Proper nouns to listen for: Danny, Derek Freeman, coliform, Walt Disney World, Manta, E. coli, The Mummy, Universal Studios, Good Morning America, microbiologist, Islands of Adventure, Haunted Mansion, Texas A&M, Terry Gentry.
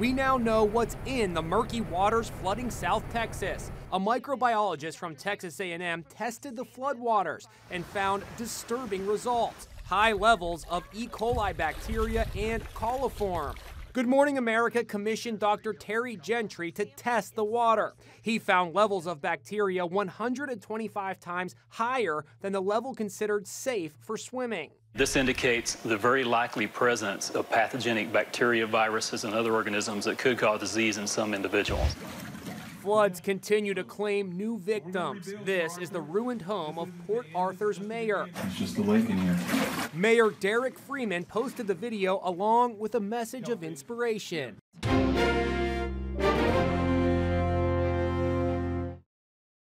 We now know what's in the murky waters flooding South Texas. A microbiologist from Texas A&M tested the floodwaters and found disturbing results. High levels of E. coli bacteria and coliform. Good Morning America commissioned Dr. Terry Gentry to test the water. He found levels of bacteria 125 times higher than the level considered safe for swimming. This indicates the very likely presence of pathogenic bacteria, viruses, and other organisms that could cause disease in some individuals. Floods continue to claim new victims. This is the ruined home of Port Arthur's mayor. It's just the lake in here. Mayor Derek Freeman posted the video along with a message of inspiration.